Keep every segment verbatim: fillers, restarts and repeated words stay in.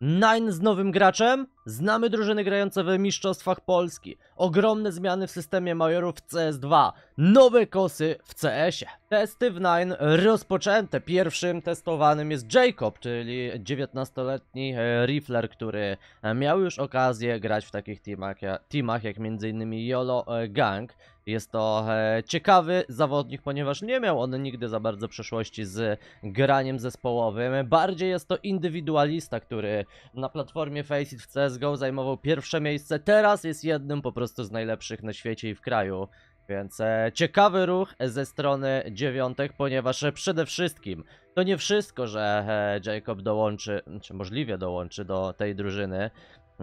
Nine z nowym graczem? Znamy drużyny grające w mistrzostwach Polski. Ogromne zmiany w systemie majorów w C S dwa. Nowe kosy w C S ie. Testy w Nine rozpoczęte. Pierwszym testowanym jest Jacob, czyli dziewiętnastoletni rifler, który miał już okazję grać w takich teamach, teamach jak m.in. Yolo Gang. Jest to ciekawy zawodnik, ponieważ nie miał on nigdy za bardzo przeszłości z graniem zespołowym. Bardziej jest to indywidualista, który na platformie Faceit w C S Go zajmował pierwsze miejsce. Teraz jest jednym po prostu z najlepszych na świecie i w kraju. Więc ciekawy ruch ze strony dziewiątek, ponieważ przede wszystkim to nie wszystko, że Jacob dołączy, czy możliwie dołączy do tej drużyny.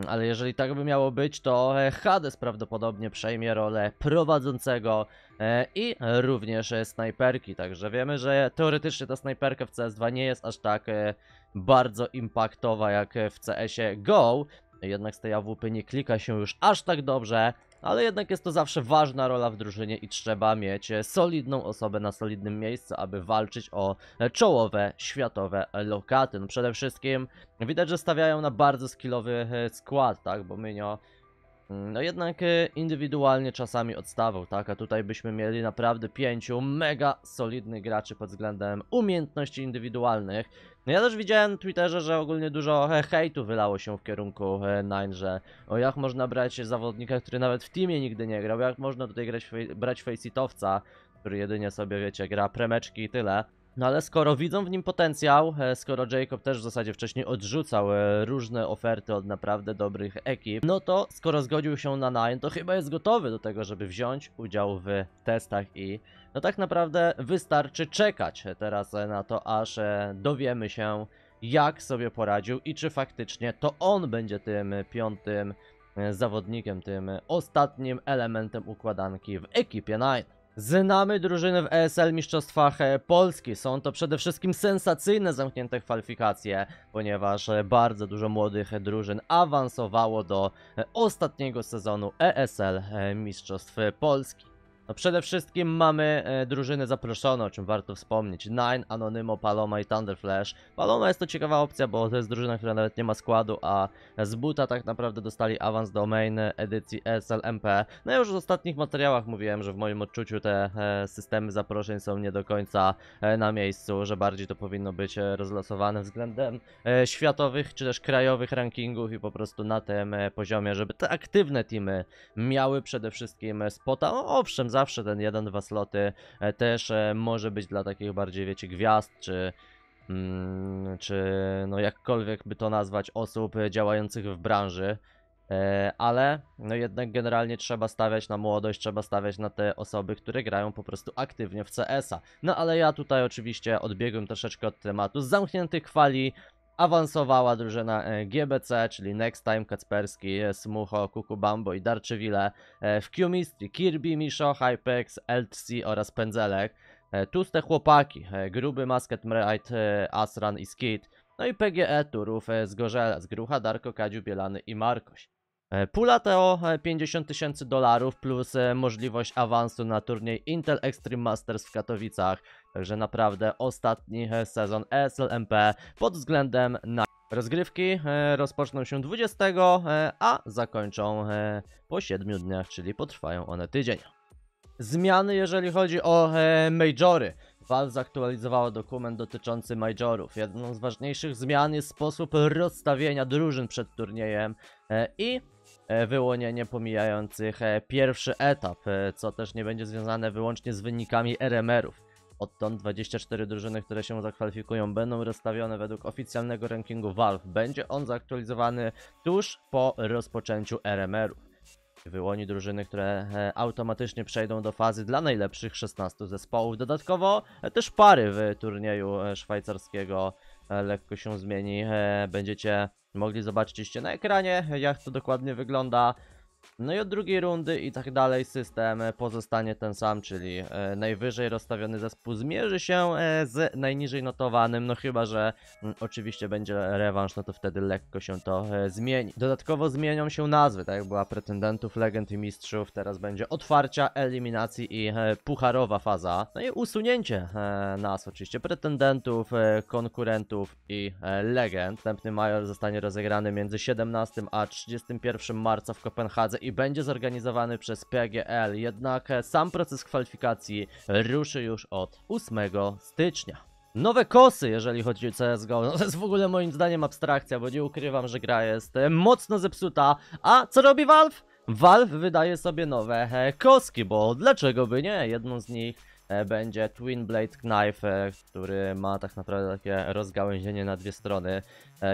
Ale jeżeli tak by miało być, to Hades prawdopodobnie przejmie rolę prowadzącego i również snajperki. Także wiemy, że teoretycznie ta snajperka w C S dwa nie jest aż tak bardzo impaktowa jak w C S Go. Jednak z tej A W P nie klika się już aż tak dobrze. Ale jednak jest to zawsze ważna rola w drużynie i trzeba mieć solidną osobę na solidnym miejscu, aby walczyć o czołowe, światowe lokaty. No przede wszystkim widać, że stawiają na bardzo skillowy skład, tak, bo Mynio no jednak indywidualnie czasami odstawał, tak, a tutaj byśmy mieli naprawdę pięciu mega solidnych graczy pod względem umiejętności indywidualnych. No ja też widziałem na Twitterze, że ogólnie dużo hejtu wylało się w kierunku Nine, że o jak można brać zawodnika, który nawet w teamie nigdy nie grał, jak można tutaj grać, brać faceitowca, który jedynie sobie, wiecie, gra premeczki i tyle. No ale skoro widzą w nim potencjał, skoro Jacob też w zasadzie wcześniej odrzucał różne oferty od naprawdę dobrych ekip, no to skoro zgodził się na Nine, to chyba jest gotowy do tego, żeby wziąć udział w testach i no tak naprawdę wystarczy czekać teraz na to, aż dowiemy się, jak sobie poradził i czy faktycznie to on będzie tym piątym zawodnikiem, tym ostatnim elementem układanki w ekipie Nine. Znamy drużyny w E S L mistrzostwach Polski. Są to przede wszystkim sensacyjne zamknięte kwalifikacje, ponieważ bardzo dużo młodych drużyn awansowało do ostatniego sezonu E S L mistrzostw Polski. No przede wszystkim mamy drużyny zaproszone, o czym warto wspomnieć. Nine, Anonymo, Paloma i Thunderflash. Paloma jest to ciekawa opcja, bo to jest drużyna, która nawet nie ma składu, a z buta tak naprawdę dostali awans do main edycji S L M P. No ja już w ostatnich materiałach mówiłem, że w moim odczuciu te systemy zaproszeń są nie do końca na miejscu, że bardziej to powinno być rozlosowane względem światowych czy też krajowych rankingów i po prostu na tym poziomie, żeby te aktywne teamy miały przede wszystkim spota. No owszem, zawsze ten jeden, dwa sloty też może być dla takich bardziej, wiecie, gwiazd, czy, mm, czy no jakkolwiek by to nazwać, osób działających w branży. Ale no jednak generalnie trzeba stawiać na młodość, trzeba stawiać na te osoby, które grają po prostu aktywnie w C S a. No ale ja tutaj oczywiście odbiegłem troszeczkę od tematu. Z zamkniętych kwali awansowała drużyna G B C, czyli Next Time, Kacperski, Smucho, Kukubambo i Darczywile. W Q Mistry Kirby, Misho, Hypex, L T C oraz Pędzlek. Tłuste chłopaki, gruby Masket, Mreight, Asran i Skid. No i P G E Turów z Gorzela, z Grucha, Darko, Kadziu, Bielany i Markoś. Pula to pięćdziesiąt tysięcy dolarów plus możliwość awansu na turniej Intel Extreme Masters w Katowicach. Także naprawdę ostatni sezon S L M P pod względem na rozgrywki rozpoczną się dwudziestego, a zakończą po siedmiu dniach, czyli potrwają one tydzień. Zmiany jeżeli chodzi o majory. Valve zaktualizowało dokument dotyczący majorów. Jedną z ważniejszych zmian jest sposób rozstawienia drużyn przed turniejem i wyłonienie pomijających pierwszy etap, co też nie będzie związane wyłącznie z wynikami R M erów. Odtąd dwadzieścia cztery drużyny, które się zakwalifikują, będą rozstawione według oficjalnego rankingu Valve. Będzie on zaktualizowany tuż po rozpoczęciu R M erów. Wyłoni drużyny, które automatycznie przejdą do fazy dla najlepszych szesnastu zespołów. Dodatkowo też pary w turnieju szwajcarskiego lekko się zmieni. Będziecie mogli zobaczyć na ekranie, jak to dokładnie wygląda. No i od drugiej rundy i tak dalej system pozostanie ten sam, czyli e, najwyżej rozstawiony zespół zmierzy się e, z najniżej notowanym, no chyba że m, oczywiście będzie rewanż, no to wtedy lekko się to e, zmieni. Dodatkowo zmienią się nazwy, tak jak była pretendentów, legend i mistrzów, teraz będzie otwarcia, eliminacji i e, pucharowa faza. No i usunięcie e, nazw oczywiście pretendentów, e, konkurentów i e, legend. Następny major zostanie rozegrany między siedemnastego a trzydziestego pierwszego marca w Kopenhadze i będzie zorganizowany przez P G L, jednak sam proces kwalifikacji ruszy już od ósmego stycznia. Nowe kosy, jeżeli chodzi o C S G O, no to jest w ogóle moim zdaniem abstrakcja, bo nie ukrywam, że gra jest mocno zepsuta. A co robi Valve? Valve wydaje sobie nowe koski, bo dlaczego by nie? Jedną z nich będzie Twin Blade Knife, który ma tak naprawdę takie rozgałęzienie na dwie strony.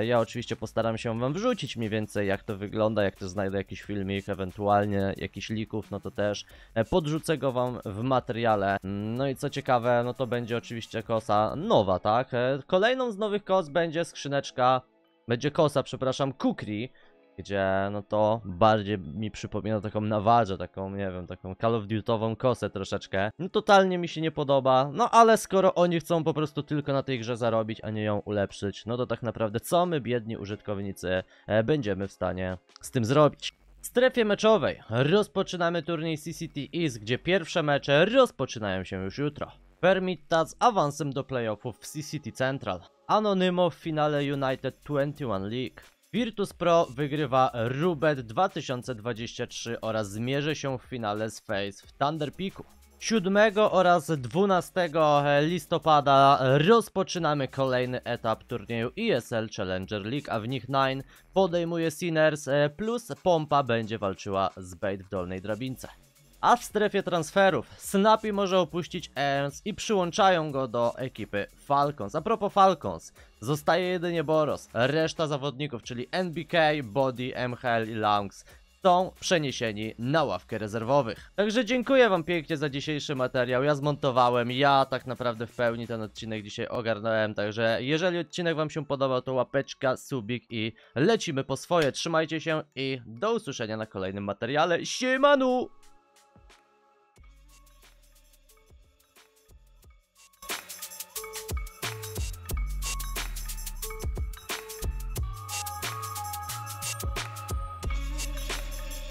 Ja oczywiście postaram się wam wrzucić mniej więcej jak to wygląda, jak to znajdę jakiś filmik, ewentualnie jakichś lików, no to też podrzucę go wam w materiale. No i co ciekawe, no to będzie oczywiście kosa nowa, tak? Kolejną z nowych kos będzie skrzyneczka, będzie kosa, przepraszam, Kukri, gdzie no to bardziej mi przypomina taką nawadze, taką nie wiem, taką Call of Duty'ową kosę troszeczkę. No totalnie mi się nie podoba, no ale skoro oni chcą po prostu tylko na tej grze zarobić, a nie ją ulepszyć, no to tak naprawdę co my biedni użytkownicy e, będziemy w stanie z tym zrobić? W strefie meczowej rozpoczynamy turniej C C T East, gdzie pierwsze mecze rozpoczynają się już jutro. Fermitta z awansem do playoffów w C C T Central. Anonymo w finale United dwudziestej pierwszej League. Virtus Pro wygrywa Rubet dwa tysiące dwudziesty trzeci oraz zmierzy się w finale z Face w Thunder Peaku. siódmego oraz dwunastego listopada rozpoczynamy kolejny etap turnieju E S L Challenger League, a w nich Nine podejmuje Sinners, plus Pompa będzie walczyła z Bait w Dolnej Drabince. A w strefie transferów Snappy może opuścić Ems i przyłączają go do ekipy Falcons. A propos Falcons, zostaje jedynie Boros, reszta zawodników, czyli N B K, Body, M H L i Lungs, są przeniesieni na ławkę rezerwowych. Także dziękuję wam pięknie za dzisiejszy materiał, ja zmontowałem, ja tak naprawdę w pełni ten odcinek dzisiaj ogarnąłem, także jeżeli odcinek wam się podobał, to łapeczka, subik i lecimy po swoje, trzymajcie się i do usłyszenia na kolejnym materiale, siemanu!